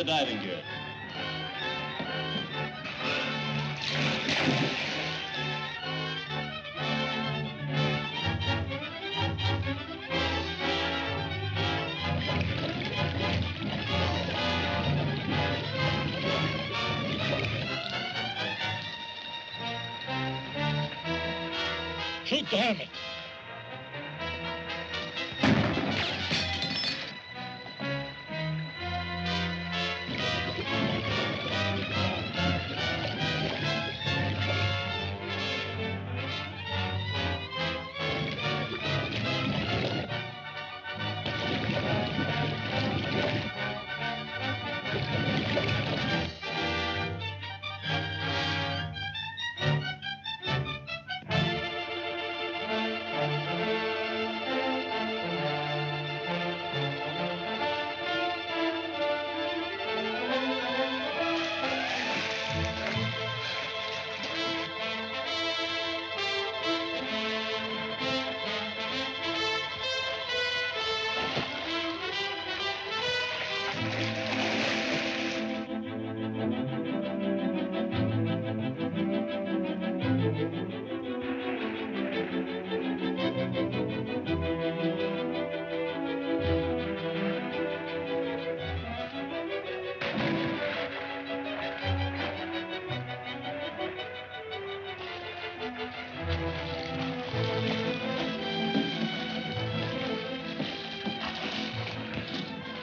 the diving gear. Shoot the helmet.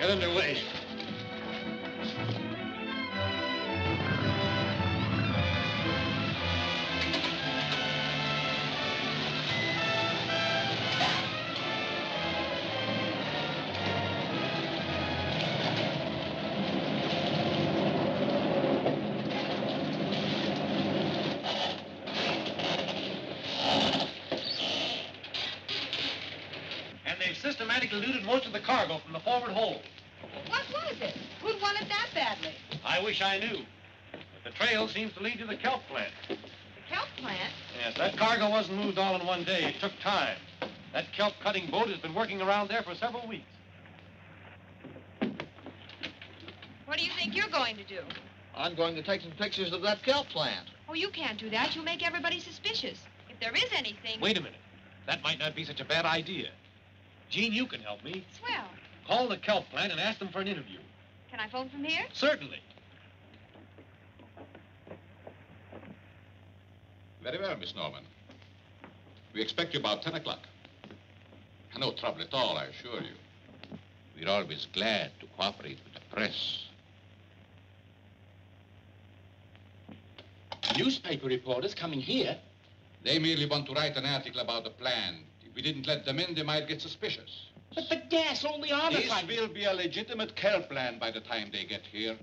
Get underway. And they've systematically looted most of the cargo from the forward hold. Who'd want it that badly? I wish I knew. But the trail seems to lead to the kelp plant. The kelp plant? Yes, that cargo wasn't moved all in one day. It took time. That kelp cutting boat has been working around there for several weeks. What do you think you're going to do? I'm going to take some pictures of that kelp plant. Oh, you can't do that. You'll make everybody suspicious. If there is anything... Wait a minute. That might not be such a bad idea. Jean, you can help me. Swell. Call the kelp plant and ask them for an interview. Can I phone from here? Certainly. Very well, Miss Norman. We expect you about 10 o'clock. No trouble at all, I assure you. We're always glad to cooperate with the press. Newspaper reporters coming here? They merely want to write an article about the plant. If we didn't let them in, they might get suspicious. But the gas, only Arnatite. This will be a legitimate kelp plant by the time they get here.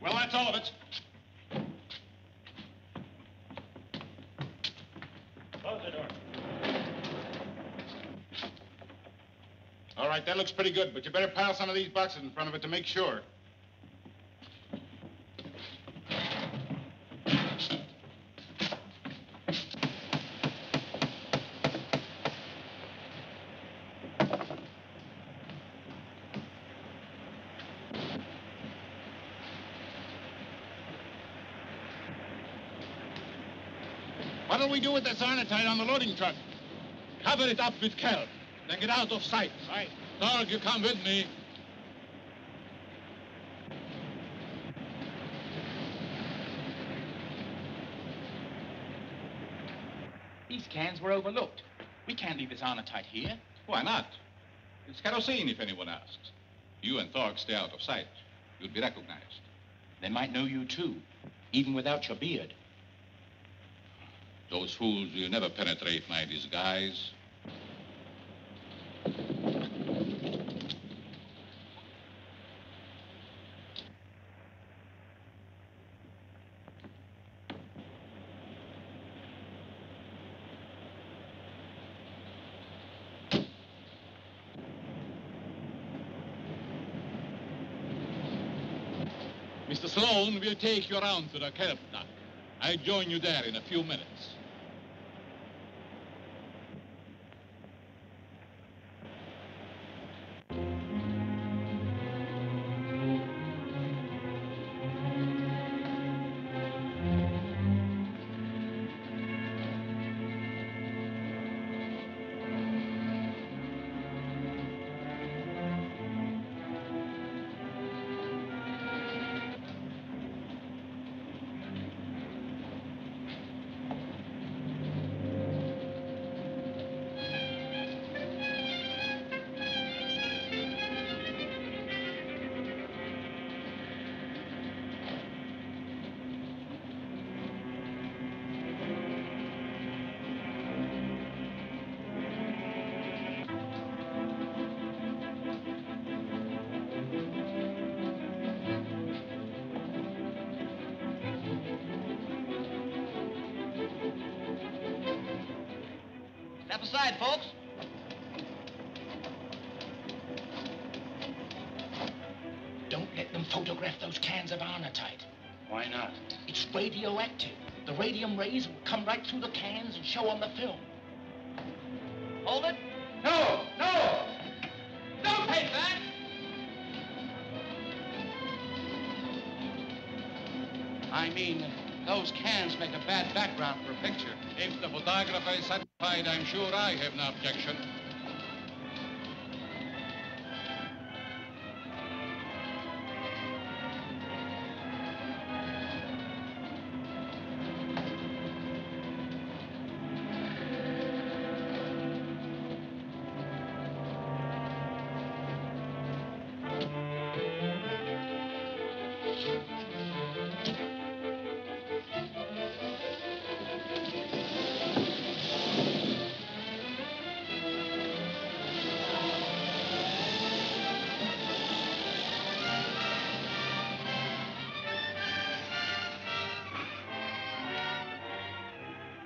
Well, that's all of it. Close the door. All right, that looks pretty good, but you better pile some of these boxes in front of it to make sure. What do we do with this Arnatite on the loading truck? Cover it up with kelp, then get out of sight. Right. Thorg, you come with me. These cans were overlooked. We can't leave this Arnatite here. Why not? It's kerosene if anyone asks. You and Thorg stay out of sight. You'd be recognized. They might know you too, even without your beard. Those fools will never penetrate my disguise. Mr. Sloan will take you around to the kelp dock. I join you there in a few minutes. Step aside, folks. Don't let them photograph those cans of Arnatite. Why not? It's radioactive. The radium rays will come right through the cans and show on the film. Hold it. No! No! Don't take that! I mean, those cans make a bad background for a picture. If the photographer is satisfied, I'm sure I have no objection.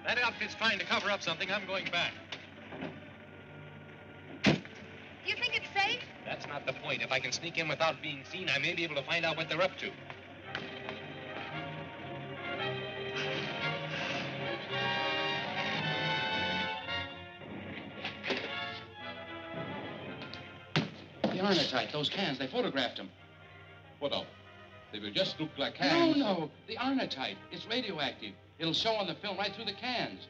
That outfit's trying to cover up something. I'm going back. Do you think it's safe? That's not the point. If I can sneak in without being seen, I may be able to find out what they're up to. The Arnatite, those cans, they photographed them. What of? They will just look like cans. No, no. The Arnatite. It's radioactive. It'll show on the film right through the cans.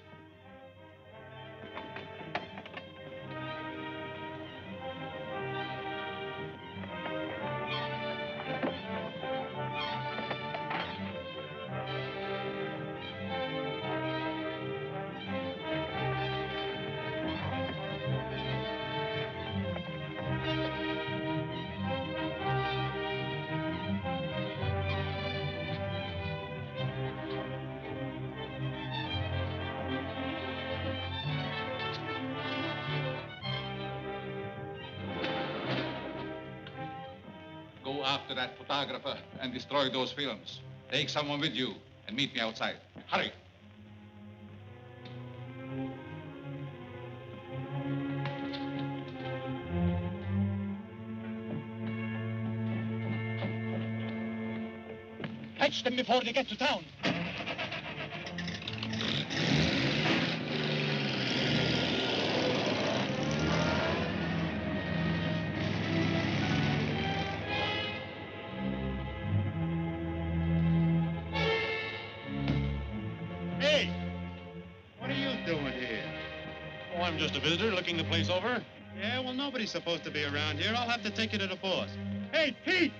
After that photographer and destroy those films. Take someone with you and meet me outside. Hurry. Catch them before they get to town. I'm just a visitor looking the place over. Yeah, well, nobody's supposed to be around here. I'll have to take you to the boss. Hey, Pete!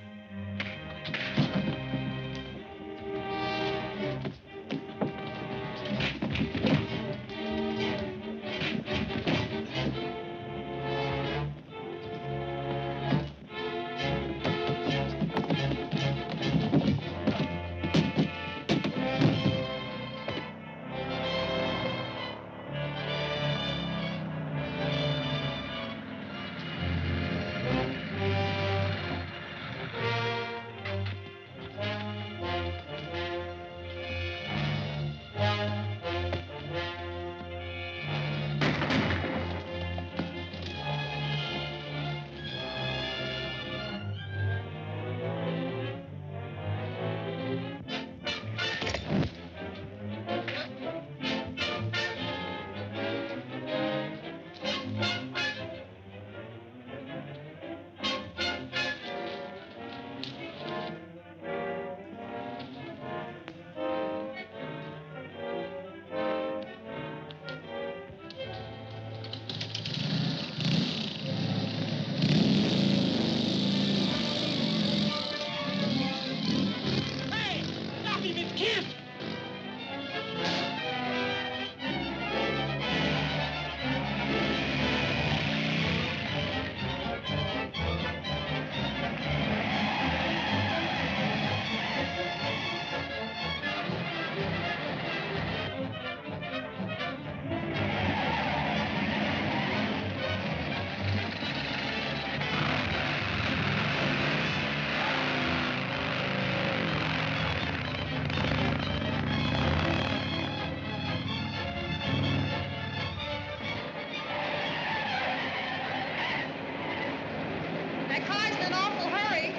car's in an awful hurry.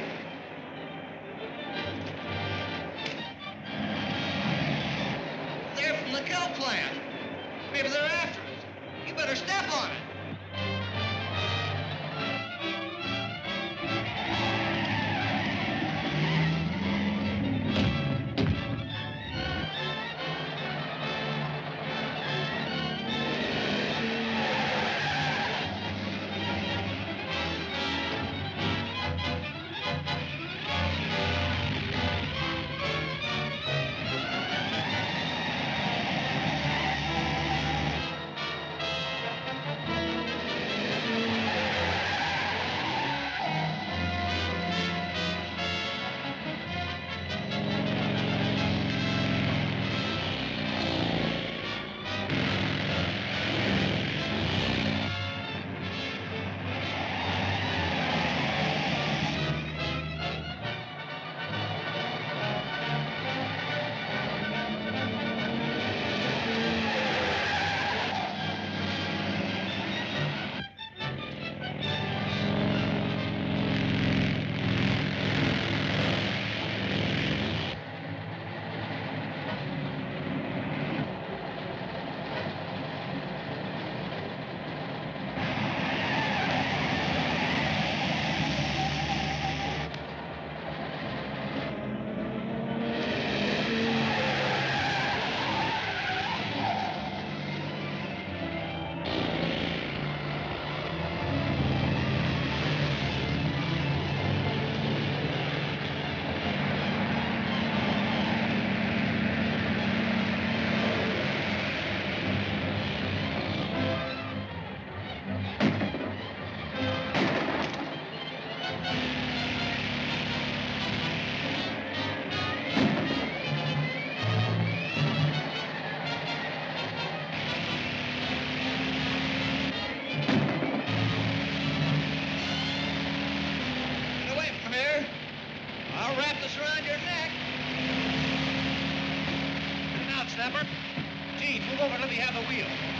They're from the cow plant. Maybe they're after us. You better step on it. Jean, move over and let me have the wheel.